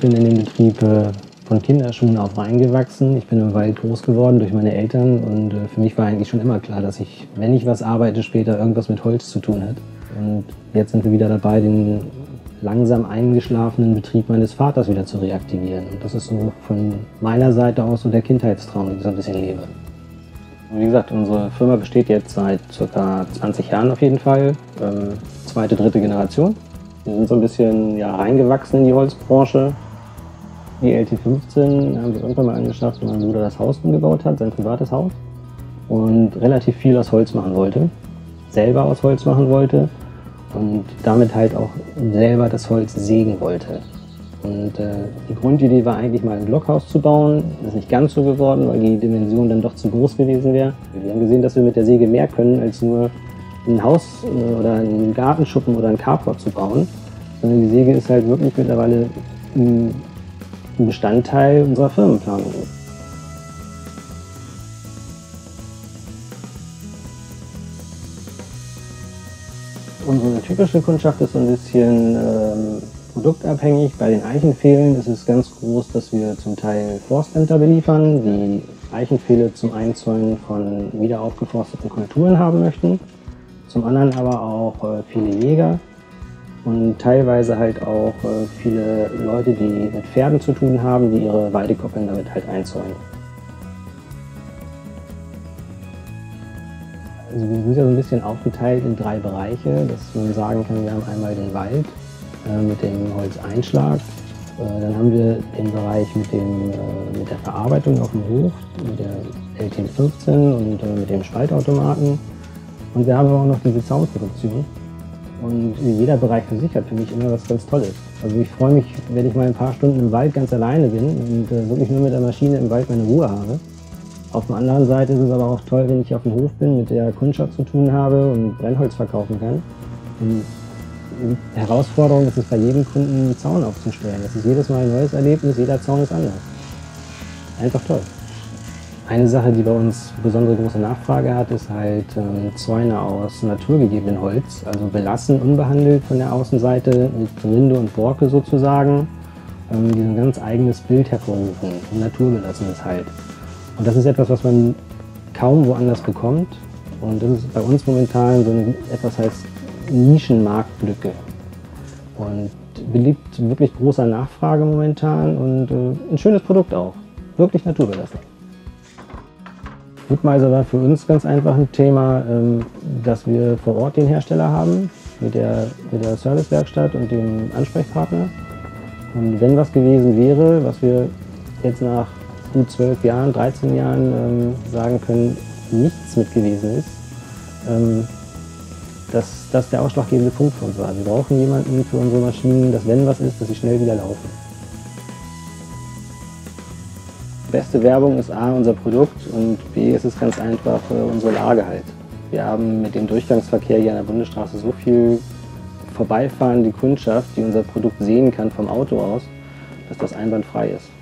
Ich bin in dem Betrieb von Kinderschuhen auf reingewachsen. Ich bin im Wald groß geworden durch meine Eltern und für mich war eigentlich schon immer klar, dass ich, wenn ich was arbeite, später irgendwas mit Holz zu tun hat. Und jetzt sind wir wieder dabei, den langsam eingeschlafenen Betrieb meines Vaters wieder zu reaktivieren. Und das ist so von meiner Seite aus so der Kindheitstraum, den ich so ein bisschen lebe. Wie gesagt, unsere Firma besteht jetzt seit ca. 20 Jahren auf jeden Fall, zweite, dritte Generation. Wir sind so ein bisschen reingewachsen in die Holzbranche. Die LT15 haben wir irgendwann mal angeschafft, weil mein Bruder das Haus umgebaut hat, sein privates Haus. Und relativ viel aus Holz machen wollte, selber aus Holz machen wollte. Und damit halt auch selber das Holz sägen wollte. Und die Grundidee war eigentlich mal ein Blockhaus zu bauen. Das ist nicht ganz so geworden, weil die Dimension dann doch zu groß gewesen wäre. Wir haben gesehen, dass wir mit der Säge mehr können, als nur ein Haus oder einen Gartenschuppen oder einen Carport zu bauen. Sondern die Säge ist halt wirklich mittlerweile ein Bestandteil unserer Firmenplanung. Unsere typische Kundschaft ist so ein bisschen produktabhängig. Bei den Eichenfehlen ist es ganz groß, dass wir zum Teil Forstämter beliefern, die Eichenfehle zum Einzäunen von wieder aufgeforsteten Kulturen haben möchten, zum anderen aber auch viele Jäger und teilweise halt auch viele Leute, die mit Pferden zu tun haben, die ihre Weidekoppeln damit halt einzäunen. Also wir sind ja so ein bisschen aufgeteilt in drei Bereiche, dass man sagen kann, wir haben einmal den Wald mit dem Holzeinschlag, dann haben wir den Bereich mit der Verarbeitung auf dem Hof, mit der LT15 und mit dem Spaltautomaten und wir haben auch noch diese Zaunproduktion und jeder Bereich für sich hat für mich immer was ganz Tolles. Also ich freue mich, wenn ich mal ein paar Stunden im Wald ganz alleine bin und wirklich nur mit der Maschine im Wald meine Ruhe habe. Auf der anderen Seite ist es aber auch toll, wenn ich auf dem Hof bin, mit der Kundschaft zu tun habe und Brennholz verkaufen kann. Und die Herausforderung ist es, bei jedem Kunden einen Zaun aufzustellen. Das ist jedes Mal ein neues Erlebnis, jeder Zaun ist anders. Einfach toll. Eine Sache, die bei uns besondere große Nachfrage hat, ist halt Zäune aus naturgegebenen Holz. Also belassen, unbehandelt von der Außenseite, mit Rinde und Borke sozusagen. Die ein ganz eigenes Bild hervorrufen, naturbelassenes halt. Und das ist etwas, was man kaum woanders bekommt. Und das ist bei uns momentan so ein etwas heißt Nischenmarktlücke. Und beliebt wirklich großer Nachfrage momentan und ein schönes Produkt auch. Wirklich naturbelassen. Wood-Mizer war für uns ganz einfach ein Thema, dass wir vor Ort den Hersteller haben mit der Servicewerkstatt und dem Ansprechpartner. Und wenn was gewesen wäre, was wir jetzt nach gut 12 Jahren, 13 Jahren sagen können, nichts mit gewesen ist, dass das der ausschlaggebende Punkt für uns war. Wir brauchen jemanden für unsere Maschinen, dass wenn was ist, dass sie schnell wieder laufen. Beste Werbung ist A, unser Produkt und B, ist es ganz einfach unsere Lage halt. Wir haben mit dem Durchgangsverkehr hier an der Bundesstraße so viel vorbeifahrende Kundschaft, die unser Produkt sehen kann vom Auto aus, dass das einwandfrei ist.